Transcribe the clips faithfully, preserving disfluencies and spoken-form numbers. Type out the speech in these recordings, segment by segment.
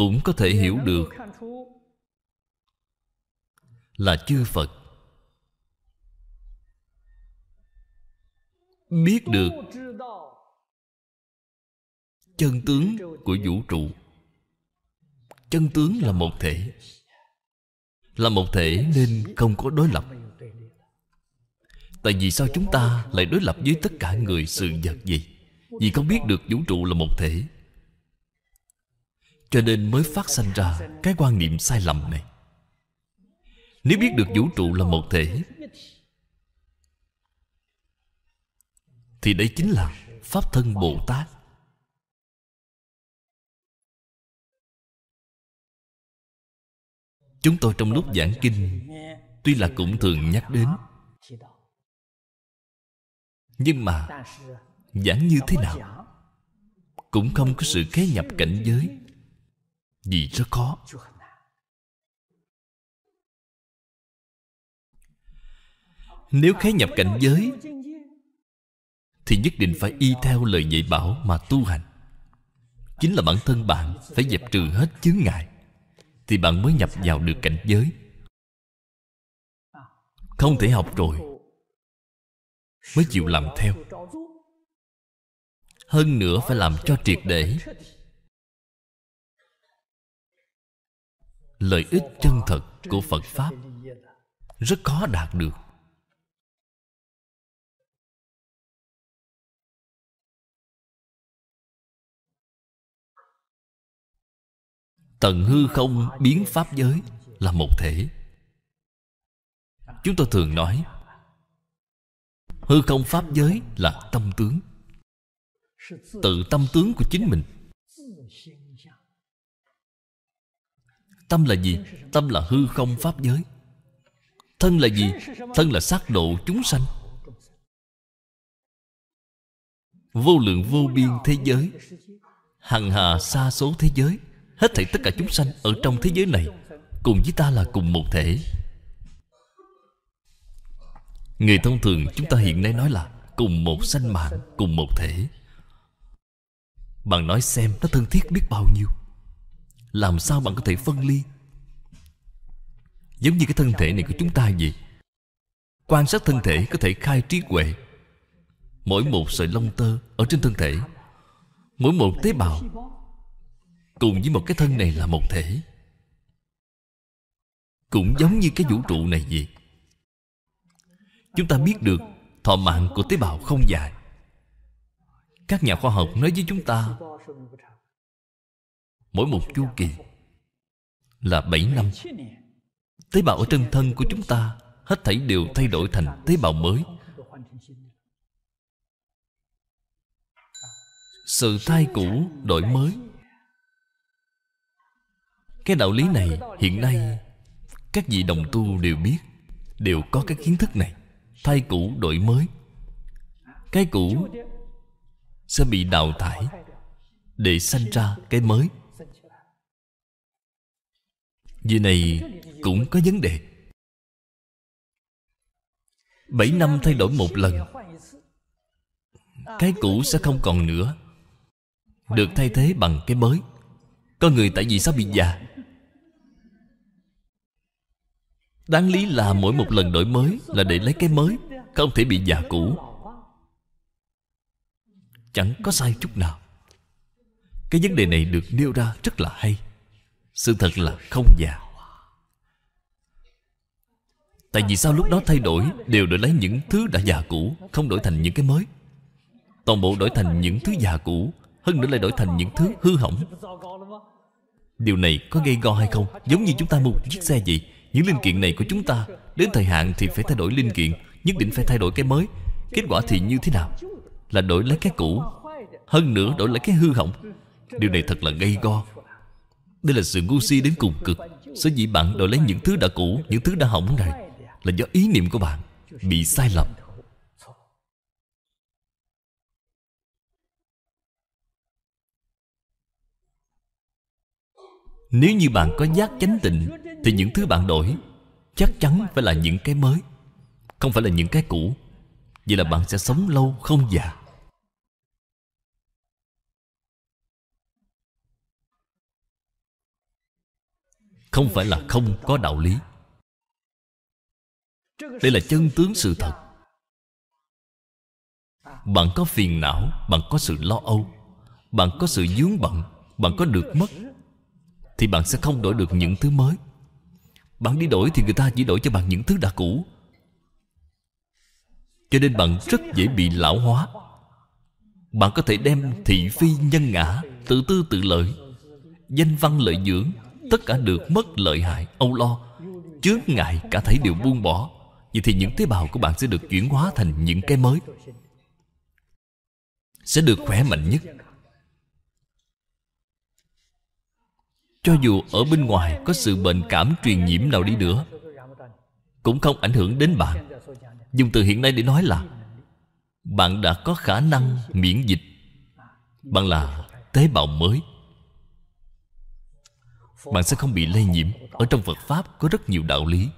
cũng có thể hiểu được là chư Phật biết được chân tướng của vũ trụ. Chân tướng là một thể, là một thể nên không có đối lập. Tại vì sao chúng ta lại đối lập với tất cả người sự vật gì? Vì không biết được vũ trụ là một thể, cho nên mới phát sanh ra cái quan niệm sai lầm này. Nếu biết được vũ trụ là một thể thì đấy chính là Pháp thân Bồ Tát. Chúng tôi trong lúc giảng kinh tuy là cũng thường nhắc đến, nhưng mà giảng như thế nào cũng không có sự khế nhập cảnh giới, vì rất khó. Nếu khế nhập cảnh giới thì nhất định phải y theo lời dạy bảo mà tu hành. Chính là bản thân bạn phải dẹp trừ hết chướng ngại thì bạn mới nhập vào được cảnh giới. Không thể học rồi mới chịu làm theo. Hơn nữa phải làm cho triệt để. Lợi ích chân thật của Phật Pháp rất khó đạt được. Tận hư không biến pháp giới là một thể. Chúng tôi thường nói hư không pháp giới là tâm tướng, tự tâm tướng của chính mình. Tâm là gì? Tâm là hư không pháp giới. Thân là gì? Thân là sát độ chúng sanh. Vô lượng vô biên thế giới, hằng hà sa số thế giới, hết thảy tất cả chúng sanh ở trong thế giới này cùng với ta là cùng một thể. Người thông thường chúng ta hiện nay nói là cùng một sanh mạng, cùng một thể. Bạn nói xem nó thân thiết biết bao nhiêu. Làm sao bạn có thể phân ly? Giống như cái thân thể này của chúng ta vậy. Quan sát thân thể có thể khai trí huệ. Mỗi một sợi lông tơ ở trên thân thể, mỗi một tế bào cùng với một cái thân này là một thể. Cũng giống như cái vũ trụ này vậy. Chúng ta biết được thọ mạng của tế bào không dài. Các nhà khoa học nói với chúng ta mỗi một chu kỳ là bảy năm. Tế bào ở trên thân của chúng ta hết thảy đều thay đổi thành tế bào mới. Sự thay cũ đổi mới. Cái đạo lý này hiện nay các vị đồng tu đều biết, đều có cái kiến thức này. Thay cũ đổi mới. Cái cũ sẽ bị đào thải để sanh ra cái mới. Vì này cũng có vấn đề. Bảy năm thay đổi một lần, cái cũ sẽ không còn nữa, được thay thế bằng cái mới. Con người tại vì sao bị già? Đáng lý là mỗi một lần đổi mới là để lấy cái mới, không thể bị già cũ. Chẳng có sai chút nào. Cái vấn đề này được nêu ra rất là hay. Sự thật là không già. Tại vì sao lúc đó thay đổi đều đổi lấy những thứ đã già cũ, không đổi thành những cái mới. Toàn bộ đổi thành những thứ già cũ, hơn nữa lại đổi thành những thứ hư hỏng. Điều này có gây go hay không? Giống như chúng ta mua chiếc xe vậy. Những linh kiện này của chúng ta đến thời hạn thì phải thay đổi linh kiện, nhất định phải thay đổi cái mới. Kết quả thì như thế nào? Là đổi lấy cái cũ, hơn nữa đổi lấy cái hư hỏng. Điều này thật là gây go. Đây là sự ngu si đến cùng cực. Sở dĩ bạn đổi lấy những thứ đã cũ, những thứ đã hỏng này là do ý niệm của bạn bị sai lầm. Nếu như bạn có giác chánh tịnh thì những thứ bạn đổi chắc chắn phải là những cái mới, không phải là những cái cũ. Vậy là bạn sẽ sống lâu không già. không phải là không có đạo lý. Đây là chân tướng sự thật. Bạn có phiền não, bạn có sự lo âu, bạn có sự vướng bận, bạn có được mất, thì bạn sẽ không đổi được những thứ mới. Bạn đi đổi thì người ta chỉ đổi cho bạn những thứ đã cũ. Cho nên bạn rất dễ bị lão hóa. Bạn có thể đem thị phi nhân ngã, tự tư tự lợi, danh văn lợi dưỡng, tất cả được mất lợi hại, âu lo, chướng ngại cả thảy đều buông bỏ. Vậy thì những tế bào của bạn sẽ được chuyển hóa thành những cái mới, sẽ được khỏe mạnh nhất. Cho dù ở bên ngoài có sự bệnh cảm truyền nhiễm nào đi nữa, cũng không ảnh hưởng đến bạn. Dùng từ hiện nay để nói là bạn đã có khả năng miễn dịch. Bạn là tế bào mới. Bạn sẽ không bị lây nhiễm. Ở trong Phật Pháp có rất nhiều đạo lý.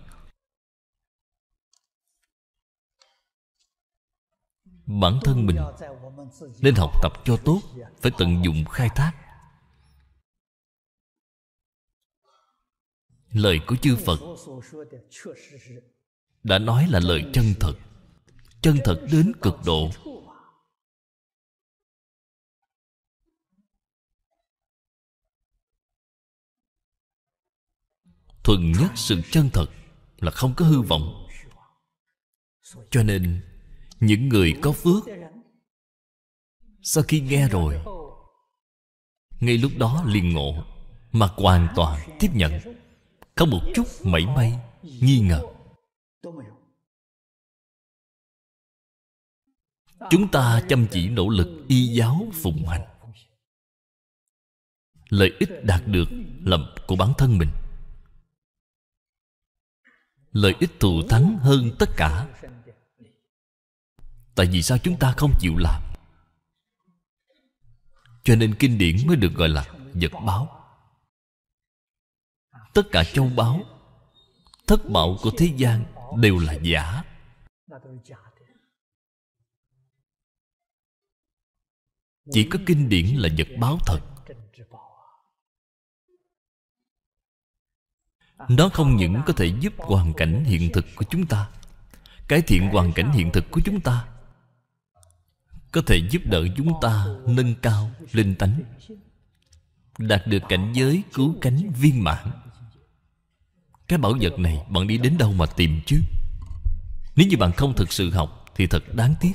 Bản thân mình nên học tập cho tốt, phải tận dụng khai thác. Lời của chư Phật đã nói là lời chân thật, chân thật đến cực độ. Thuần nhất sự chân thật là không có hư vọng. Cho nên những người có phước, sau khi nghe rồi, ngay lúc đó liền ngộ, mà hoàn toàn tiếp nhận, không một chút mảy may nghi ngờ. Chúng ta chăm chỉ nỗ lực y giáo phụng hành, lợi ích đạt được là của bản thân mình. Lợi ích thù thắng hơn tất cả. Tại vì sao chúng ta không chịu làm? Cho nên kinh điển mới được gọi là vật báo. Tất cả châu báu, thất báu của thế gian đều là giả. Chỉ có kinh điển là vật báo thật. Nó không những có thể giúp hoàn cảnh hiện thực của chúng ta, cải thiện hoàn cảnh hiện thực của chúng ta, có thể giúp đỡ chúng ta nâng cao linh tánh, đạt được cảnh giới cứu cánh viên mãn. Cái bảo vật này bạn đi đến đâu mà tìm chứ? Nếu như bạn không thực sự học thì thật đáng tiếc.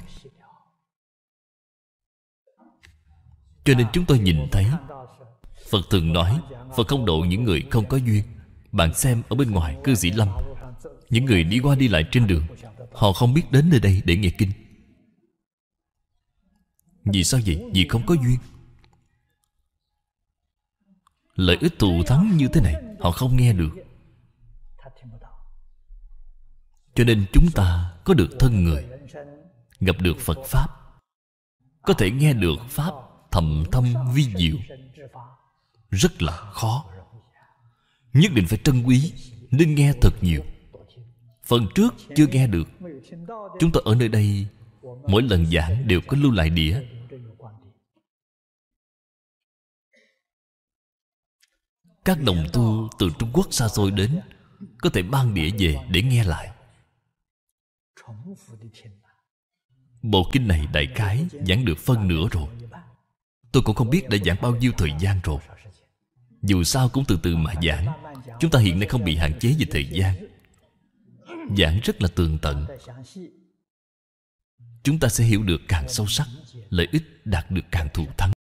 Cho nên chúng tôi nhìn thấy Phật thường nói Phật không độ những người không có duyên. Bạn xem ở bên ngoài cư sĩ Lâm, những người đi qua đi lại trên đường, họ không biết đến nơi đây để nghe kinh. Vì sao vậy? Vì không có duyên. Lợi ích thù thắng như thế này họ không nghe được. Cho nên chúng ta có được thân người, gặp được Phật Pháp, có thể nghe được Pháp thầm thâm vi diệu, rất là khó. Nhất định phải trân quý, nên nghe thật nhiều. Phần trước chưa nghe được. Chúng tôi ở nơi đây mỗi lần giảng đều có lưu lại đĩa. Các đồng tu từ Trung Quốc xa xôi đến, có thể mang đĩa về để nghe lại. Bộ kinh này đại khái giảng được phân nửa rồi. Tôi cũng không biết đã giảng bao nhiêu thời gian rồi. Dù sao cũng từ từ mà giảng. Chúng ta hiện nay không bị hạn chế về thời gian, giảng rất là tường tận. Chúng ta sẽ hiểu được càng sâu sắc, lợi ích đạt được càng thù thắng.